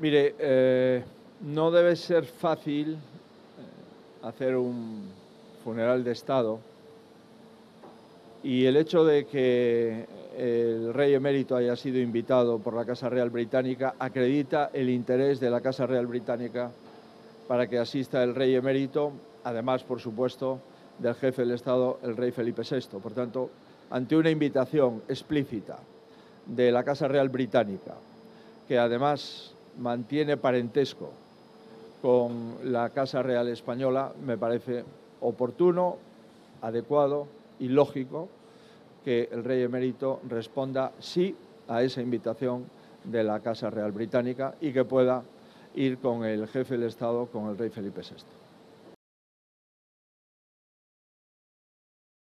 Mire, no debe ser fácil hacer un funeral de Estado, y el hecho de que el rey emérito haya sido invitado por la Casa Real Británica acredita el interés de la Casa Real Británica para que asista el rey emérito, además, por supuesto, del jefe del Estado, el rey Felipe VI. Por tanto, ante una invitación explícita de la Casa Real Británica, que además mantiene parentesco con la Casa Real Española, me parece oportuno, adecuado y lógico que el rey emérito responda sí a esa invitación de la Casa Real Británica y que pueda ir con el jefe del Estado, con el rey Felipe VI.